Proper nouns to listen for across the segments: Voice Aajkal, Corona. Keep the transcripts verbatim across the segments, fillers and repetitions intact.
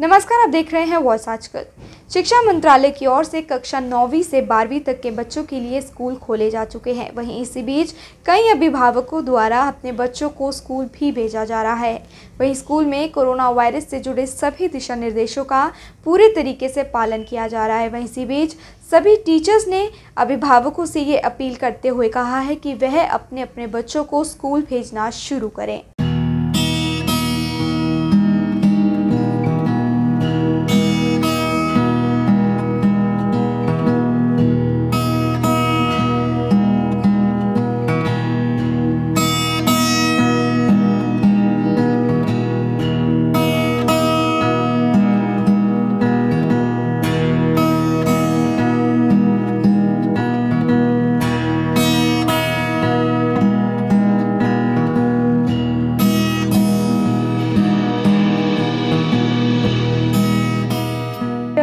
नमस्कार, आप देख रहे हैं वॉइस आजकल। शिक्षा मंत्रालय की ओर से कक्षा नौवीं से बारहवीं तक के बच्चों के लिए स्कूल खोले जा चुके हैं। वहीं इसी बीच कई अभिभावकों द्वारा अपने बच्चों को स्कूल भी भेजा जा रहा है। वहीं स्कूल में कोरोना वायरस से जुड़े सभी दिशा निर्देशों का पूरे तरीके से पालन किया जा रहा है। वहीं इसी बीच सभी टीचर्स ने अभिभावकों से ये अपील करते हुए कहा है कि वह अपने अपने बच्चों को स्कूल भेजना शुरू करें।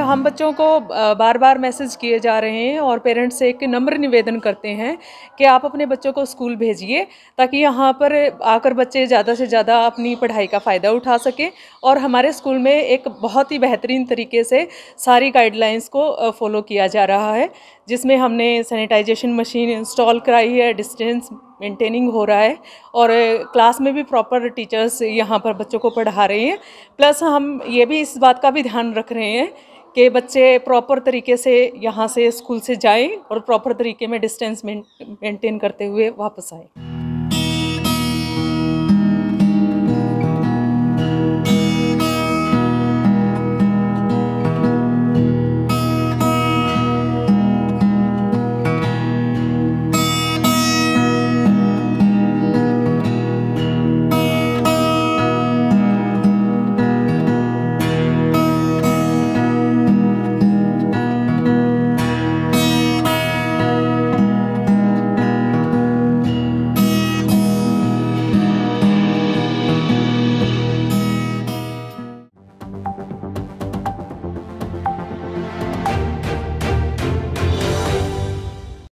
हम बच्चों को बार बार मैसेज किए जा रहे हैं और पेरेंट्स से एक नम्र निवेदन करते हैं कि आप अपने बच्चों को स्कूल भेजिए ताकि यहाँ पर आकर बच्चे ज़्यादा से ज़्यादा अपनी पढ़ाई का फ़ायदा उठा सकें और हमारे स्कूल में एक बहुत ही बेहतरीन तरीके से सारी गाइडलाइंस को फॉलो किया जा रहा है, जिसमें हमने सैनिटाइजेशन मशीन इंस्टॉल कराई है, डिस्टेंस मेंटेनिंग हो रहा है और क्लास में भी प्रॉपर टीचर्स यहाँ पर बच्चों को पढ़ा रहे हैं। प्लस हम ये भी इस बात का भी ध्यान रख रहे हैं कि बच्चे प्रॉपर तरीके से यहाँ से स्कूल से जाएं और प्रॉपर तरीके में डिस्टेंस मेंटेन करते हुए वापस आएं।